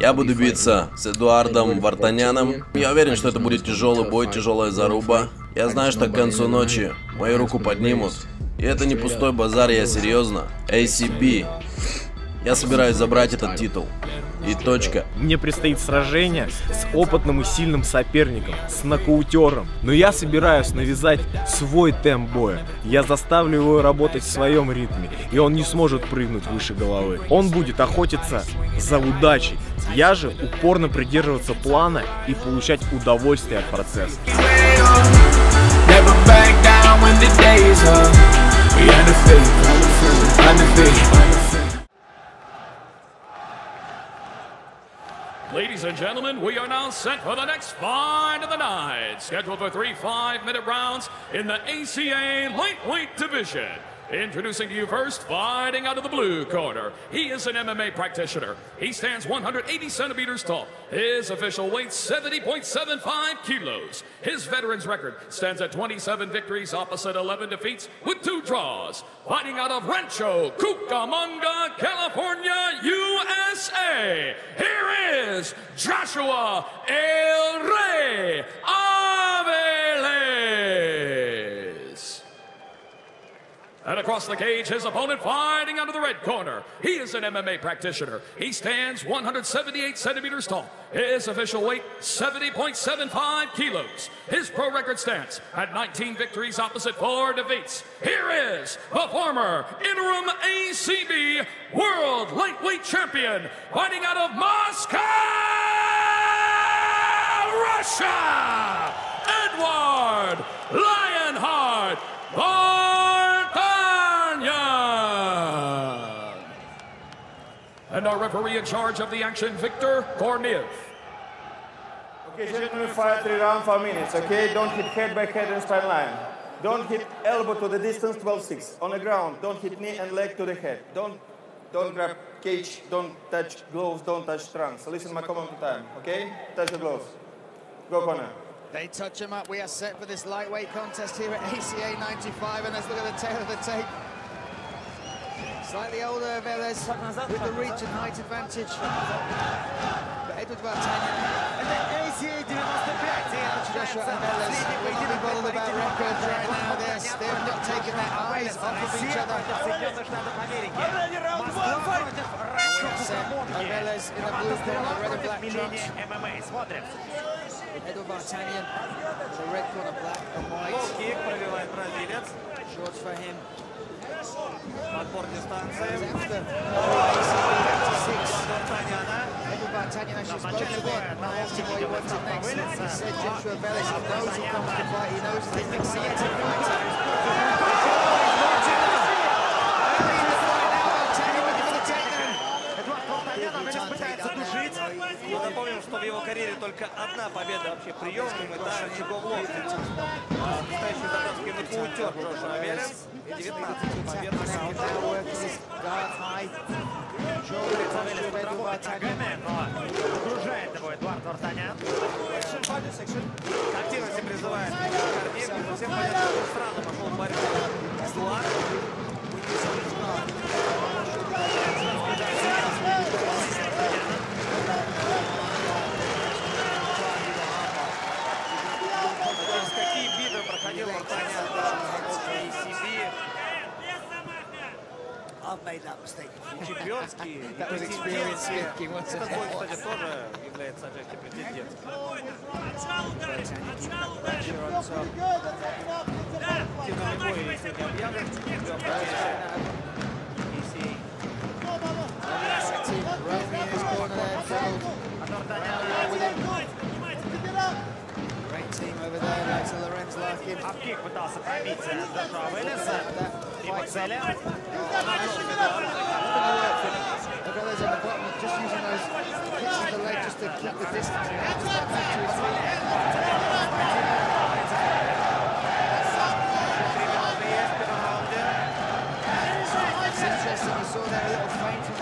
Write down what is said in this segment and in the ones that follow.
Я буду биться с Эдуардом Вартаняном. Я уверен, что это будет тяжелый бой, тяжелая заруба. Я знаю, что к концу ночи мою руку поднимут. И это не пустой базар, я серьезно. ACB. Я собираюсь забрать этот титул. И точка. Мне предстоит сражение с опытным и сильным соперником, с нокаутером. Но я собираюсь навязать свой темп боя. Я заставлю его работать в своем ритме, и он не сможет прыгнуть выше головы. Он будет охотиться за удачей. Я же упорно придерживаться плана и получать удовольствие от процесса. Ladies and gentlemen, we are now set for the next fight of the night, scheduled for 3 5-minute rounds in the ACA lightweight division. Introducing to you first, fighting out of the blue corner. He is an MMA practitioner. He stands 180 centimeters tall. His official weight, 70.75 kilos. His veterans record stands at 27 victories, opposite 11 defeats, with 2 draws. Fighting out of Rancho Cucamonga, California, USA. Here is Joshua Aveles. And across the cage, his opponent fighting out of the red corner. He is an MMA practitioner. He stands 178 centimeters tall. His official weight, 70.75 kilos. His pro record stands at 19 victories opposite 4 defeats. Here is the former interim ACB World Lightweight Champion fighting out of Moscow, Russia, Edward Lionheart Vardanian. And our referee in charge of the action, Victor Kormiev. Okay, gentlemen, fire 3 rounds, 5 minutes, okay? Don't hit head by head and spine line. Don't hit elbow to the distance, 12-6. On the ground, don't hit knee and leg to the head. Don't grab cage, don't touch gloves, don't touch trunks. Listen my command time, okay? Touch the gloves. Go corner. They touch him up. We are set for this lightweight contest here at ACA 95, and let's look at the tail of the tape. Slightly older Aveles with the reach and height advantage. But Edward Vartanian and the ACA 95. Joshua Aveles, we're really bothered about records right now. They've not taken their eyes off of each other. Aveles in a blue corner, red and black trunks. Эдуард Вартанян, the red corner, black and white. Shorts for him. Эдуард Вартанян actually spoke to him and asked him what he wanted next. He said Joshua Aveles knows he comes to fight, he knows he's an exciting fighter. Напомним, что в его карьере только 1 победа вообще приемным, это Рычагов Локтин. Настоящий татарский нокаутер Джошуа Авелес, 19 побед на нокаутере. Окружает его Эдуард Вартанян. Активности призывает Корнеев. Всем понятно, что сразу пошел в борьбу с Ларкином. I've made that mistake. That was experience speaking, wasn't it? Great team over there, back to Lorenz Larkin. Aveles on the bottom, just using those kicks of the leg just to keep the distance. It's interesting, you saw that little feint from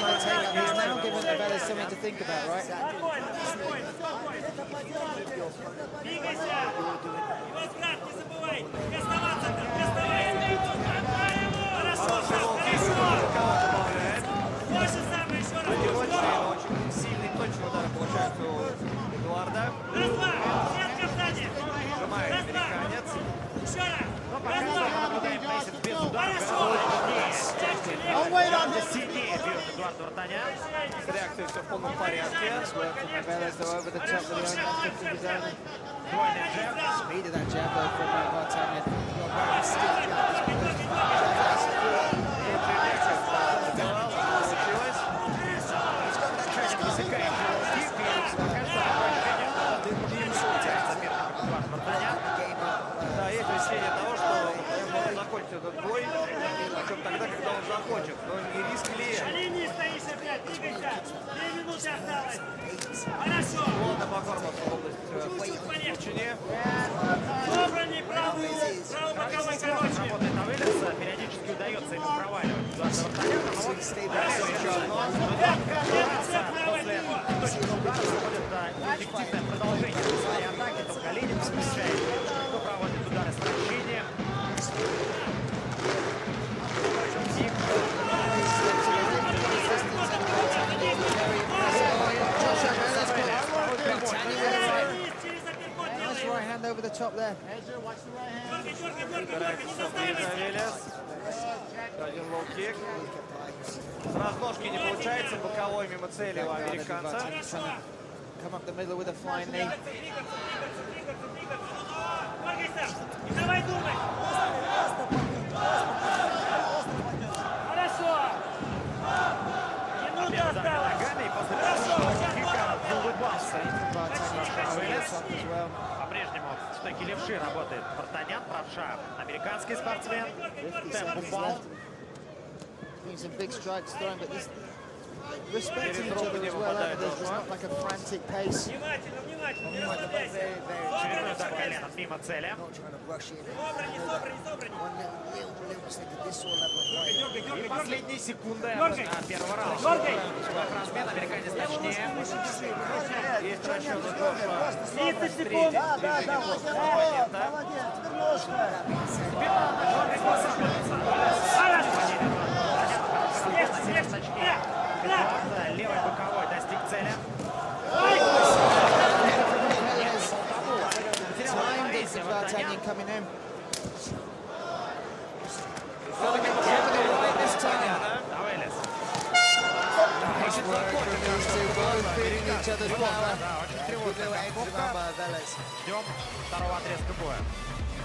Vardanian. He's now given Aveles something to think about, right? Хорошо, до сети бьет Эдуард Вартанян. С реакцией все в полном порядке. Двойный джеб. Да, есть ощущение того, что он закончит этот бой, причем тогда, когда он закончит. Но не риск ли... Шалини, стоишь опять, двигайся! 2 минуты осталось! Хорошо! Вот на Покормовскую область. Собранный правый боковой короче. Работает на вылез, периодически удается ему проваливать. Хорошо, еще одно. Точка удара заходит на эффективное продолжение своей атаки, то Калинин смещает, кто проводит удары с вращением. Over the top there. Watch the right hand. Один лоу-кик. С разножки не получается, боковой мимо цели у американца. Come up the middle with a flying knee. Давай думай. Хорошо. Минута осталась. Штеки левши работает Вартанян, правша американский спортсмен. Темп упал. Очередной удар коленом мимо цели. И последние секунды первого раунда. Фронтмен, американец точнее. Есть Джошуа Aveles. 30 секунд. Левой боковой достиг цели.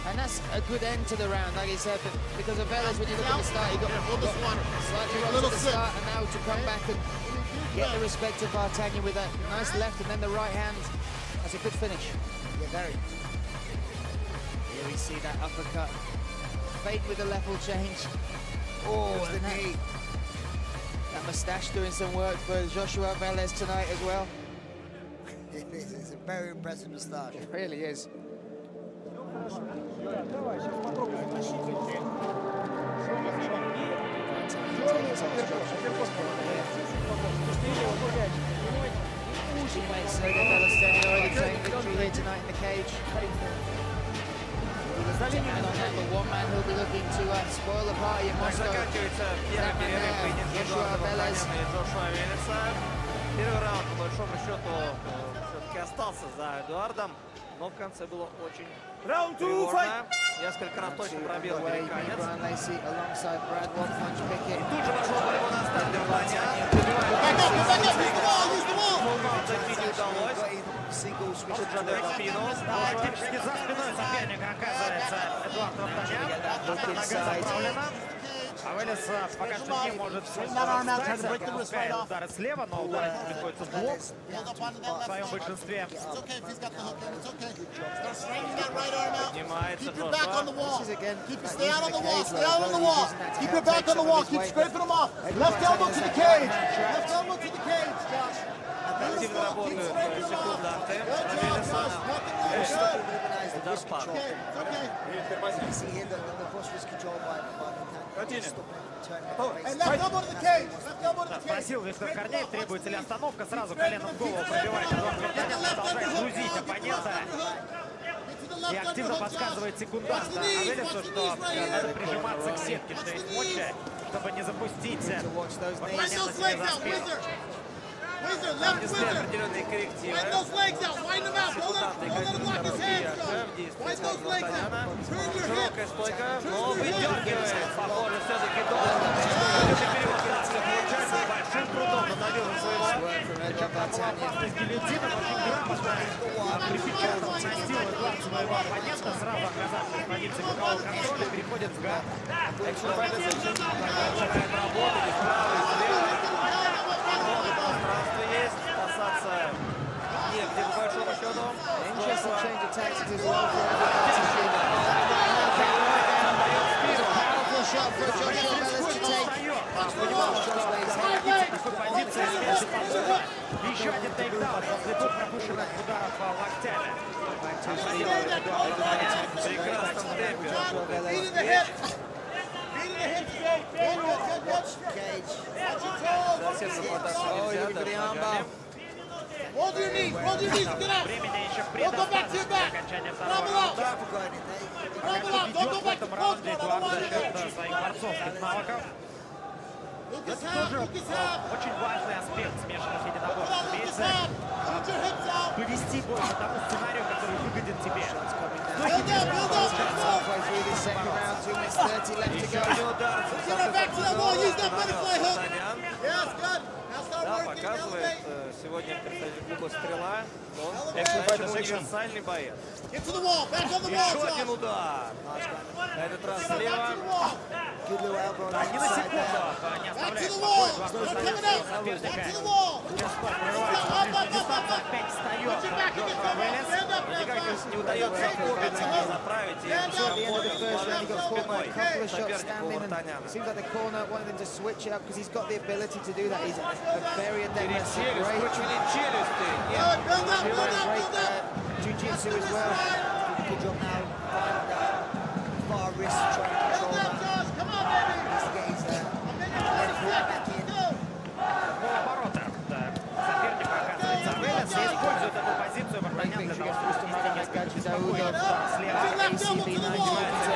And that's a good end to the round, like he said, but because Aveles, when you look at the start, he got slightly rocked at the start, and now to come back and get the respect of Vartanya with that nice left and then the right hand. That's a good finish. Yeah, very. Here we see that uppercut. Fake with the level change. Oh, the knee. That moustache doing some work for Joshua Aveles tonight as well. It is. It's a very impressive moustache. It really is. Tonight in the cage. And on number one man who'll be looking to spoil the party in Moscow. That man there, Joshua Aveles. Первый раунд, по большому счету, все-таки остался за Эдуардом, но в конце было очень тревожно. Несколько раз точно пробил американец. И тут же вошел в борьбу на старте Вартанян. Фулкаунт зайти не удалось. Может же в спину. Практически за спиной соперника оказывается Эдуард Вартанян. Aveles пока что не может ударить удары слева, но удары приходится в блок в своем большинстве. Поднимается Джошуа. Активно работают секунды от Авелеса. Удар спад. Спросил Виктор Корнеев, требуется ли остановка. Сразу коленом в голову пробивает. Продолжает грузить оппонента. И активно подсказывает секунданту Авелесу, что надо прижиматься к сетке, что есть мочи, чтобы не запустить оппонента себе за спину. Там внесли определенные коррективы. Секунданты готовят другие в действии Вартаняна. Широкая стойка, но выдергивает. Похоже, все-таки долго. Interesting change of tactics as well for powerful shot for Joshua Aveles to take. What do you need? What do you need? Get up! Don't go back to your back! Rumble out! Rumble out! Don't go back to the front! Look his hand! Look his hand! Look his hand! Put your hips out! Build up! Build up! Halfway through this second round, 2:30 left to go. Get her back to the wall! Use that butterfly hook! Yes, good! Да, показывает сегодня представитель клуба «Стрела», но он универсальный боец. Еще один удар. На этот раз слева. Ни на секунду не оставляет спокойно. Сейчас спорт прорывается. Дистанция опять встает. Джошуа Авелес. Никак не удается убить и заправить. И все уходит в спиной сопернику Вартаняна. Пересели, скручивали челюсти. Нет, jiu-jitsu as well. Good job now. Far wrist trying to control that. Come on, baby. He's getting there. Полоборота. Соперник, оказывается, Авелес использует эту позицию. Вартанян для того, чтобы не спокойно. Слева ACB начинается.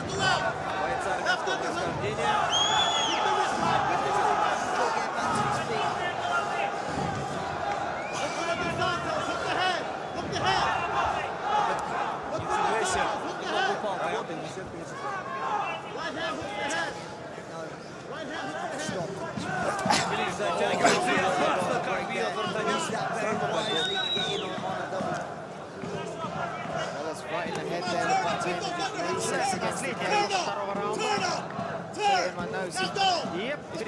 Бойца расхождения.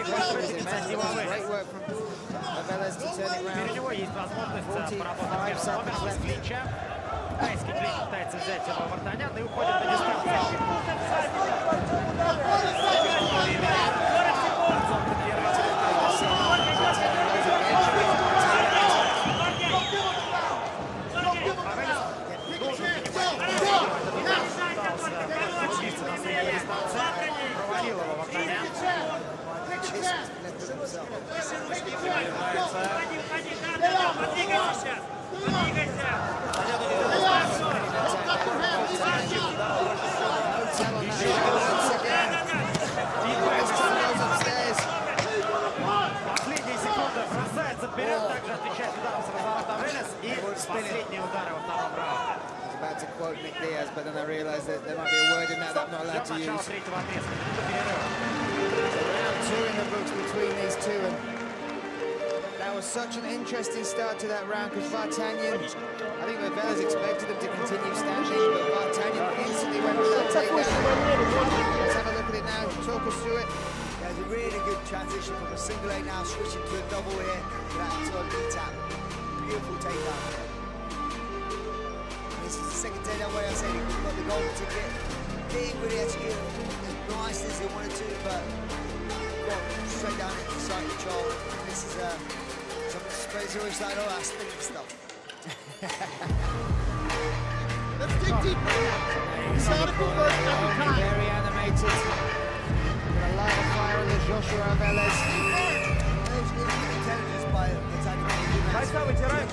Great work from Aveles to turn it round. 45 seconds left. Тайский клинч пытается взять его Вартанян и уходит на дистанцию. Провалил его Вартанян. Последняя секунда бросается вперед, также отвечает ударом с разворота Авелес и последние удары во втором раунде. About to quote Nick Diaz, but then I realized that there might be a word in that I'm not allowed to use. Round two in the books between these two, and that was such an interesting start to that round because Vartanyan, I think Aveles expected them to continue standing, but Vartanyan instantly went for that takedown. Let's have a look at it now. Talk us through it. There's a really good transition from a single A now, switching to a double here. That's a good tap. Beautiful takedown. This is the second day that way I said we've got the golden ticket. They really executed as nice as they wanted to, but well, straight down into side control. This is some space like all that spinning stuff. Let's dig deep. Very animated. With a light of fire on the Joshua Aveles. There's really good intelligence by the Titanic.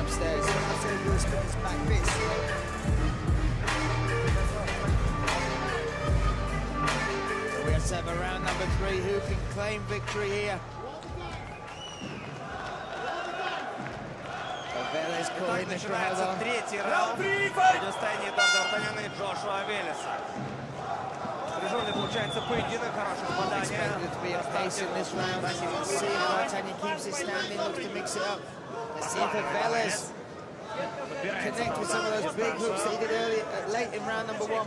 Upstairs. Upstairs, you'll spin his back fist. So we have to have a round number three. Who can claim victory here? Aveles calling the crowd on. Round 3 fight! Продолжается поединок, хорошее попадание. Connect with some of those big hooks that he did early, late in round number one.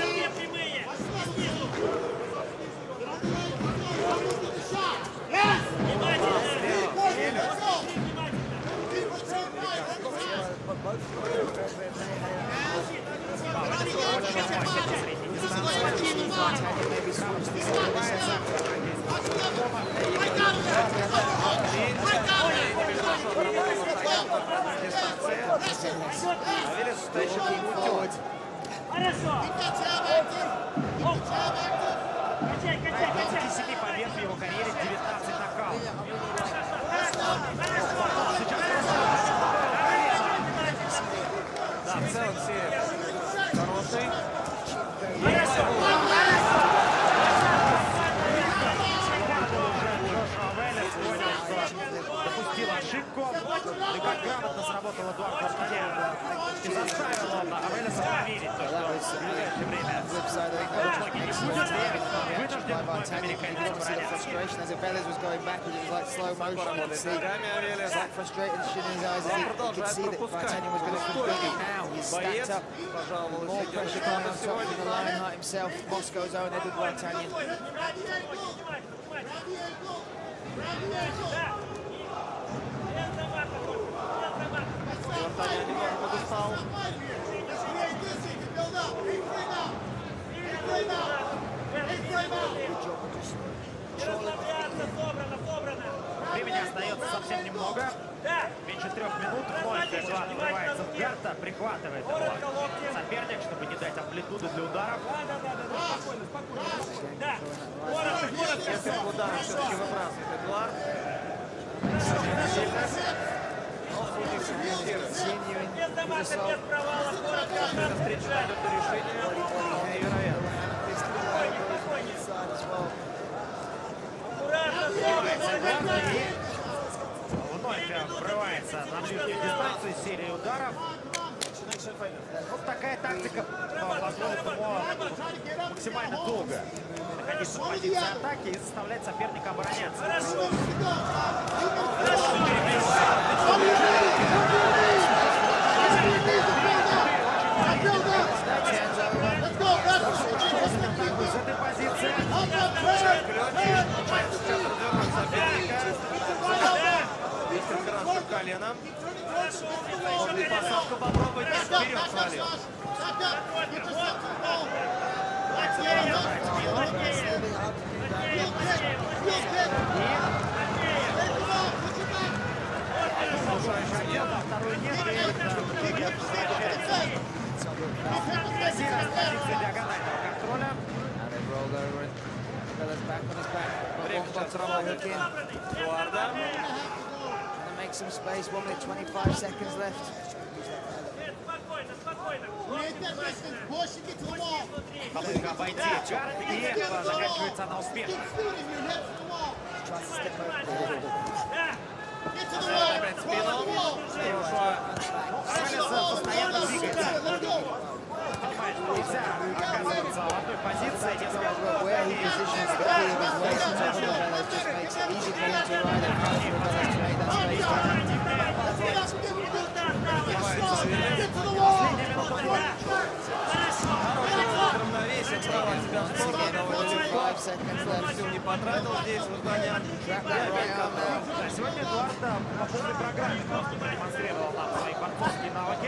Moscow's own Edward Vardanian. Времени остается совсем немного. Меньше 3 минут. Вновь Эдуард врывается в Гарта, прихватывает его соперник, чтобы не дать амплитуду для ударов. Несколько ударов все-таки выбрасывает Эдуард. Но судьи комментируют. Без провала, коротко обратно встречает это решение. Невероятно. Аккуратно снимается. Вновь врывается на ближнюю дистанцию серии ударов. Вот такая тактика позволит ему максимально долго находиться в позиции атаки и заставлять соперника обороняться. Коленом. Он и посадку попробует вперед свалил. Второй нет. Some space, 1 minute 25 seconds left. Попытка обойти Гарта, и это заканчивается она успешно. Останавливает спину. Джошуа постоянно двигается. Понимает, что нельзя оказываться в одной позиции. Не потратил здесь Вартанян. Сегодня Эдуард по полной программе демонстрировал нам свои борцовские навыки.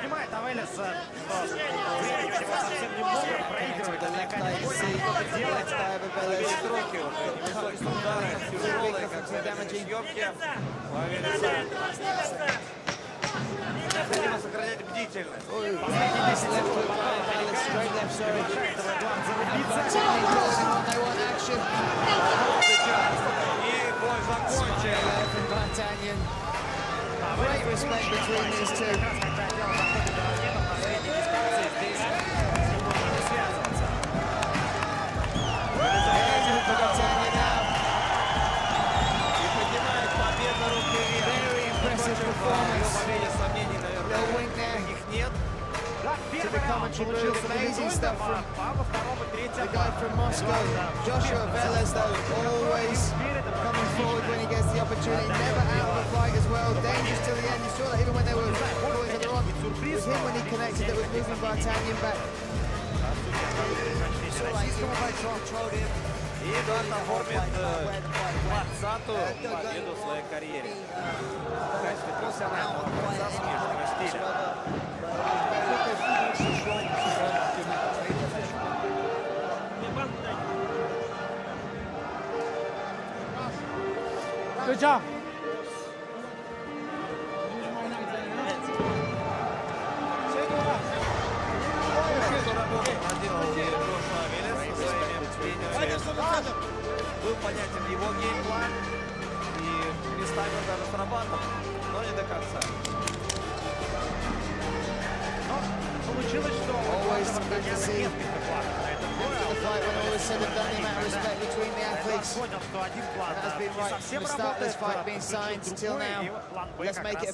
Понимает Авелес, что времени у него совсем немного, проигрывает, отвлекает бой, что-то делает, берет руки, высокие удары, тяжелые, как всегда, мочеёбки. Необходимо сохранять бдительность. Последние 10 лет выпадает Авелес, решает Эдуард зарубиться. И бой закончен. Great respect between these two. Very impressive performance. No wing there. To the commentary booth, some amazing stuff from the guy from Moscow. Joshua Aveles, though, always coming forward when he gets the opportunity, never out of the fight as well, dangerous till the end. You saw that even when they were boys on the rock, it was him when he connected that was moving Vardanian back. You saw that he's coming by throat in. He's done the whole fight, Good job. Был понятен его геймплан и местами даже срабатывал, но не до конца. Получилось, что понял, что один план не совсем работает.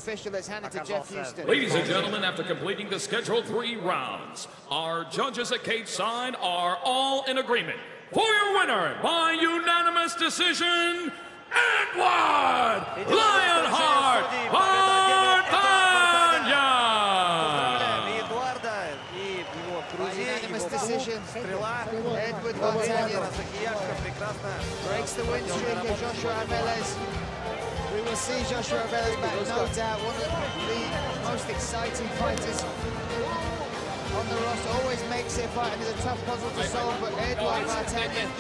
Ladies and gentlemen, after completing the scheduled 3 rounds, our judges at Cageside are all in agreement. For your winner, by unanimous decision, Edward Lionheart Vardanian breaks the win streak of Joshua Aveles. We will see Joshua Aveles back, no doubt, one of the most exciting fighters on the roster, always makes it a fight and is a tough puzzle to solve, but Eduardo Vardanian.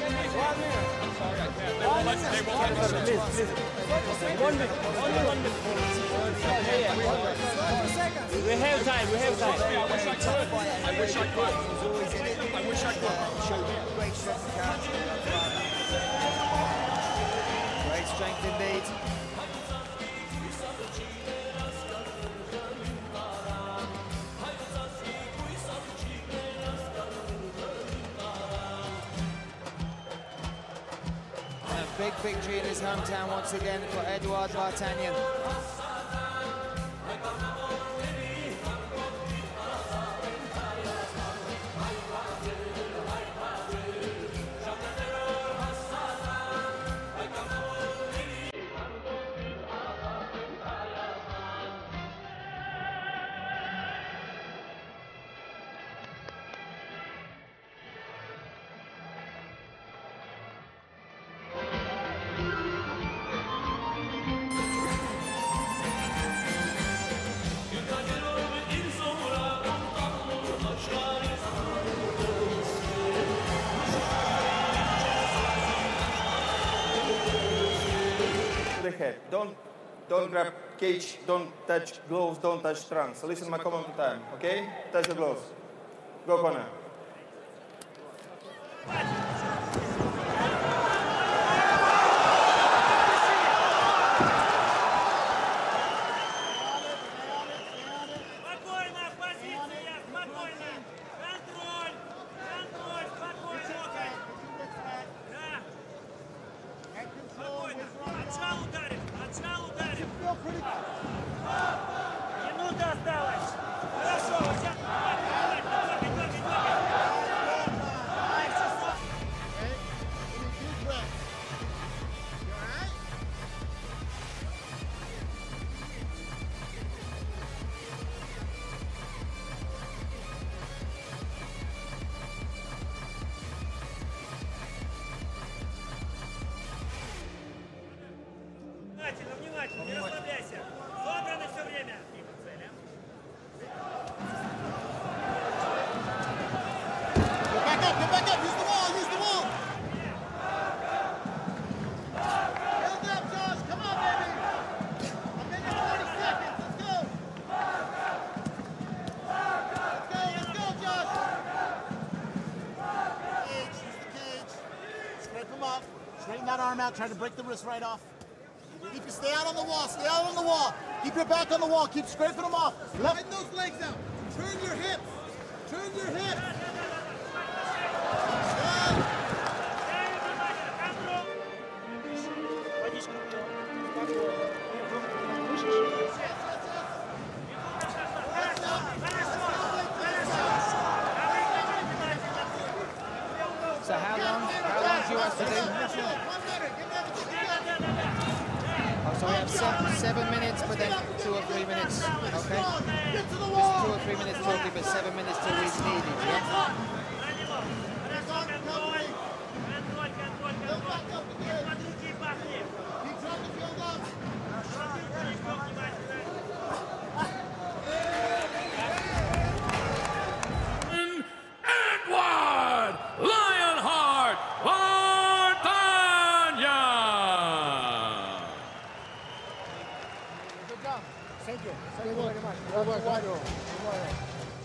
We have time. I wish I could. Great strength in guard. Great strength indeed. Big victory in his hometown once again for Eduardo Vardanian. Head. Don't grab cage, don't touch gloves, don't touch trunks. Listen my command time, okay? Touch the gloves. Go corner. Straighten that arm out, try to break the wrist right off. Stay out on the wall, Keep your back on the wall. Keep scraping them off. Slide those legs out. Turn your hips. Turn your hips. So how long do you have to do? 7 minutes, but then 2 or 3 minutes, okay? Just 2 or 3 minutes talking, but 7 minutes till he's needed, Thank you. Thank you very much.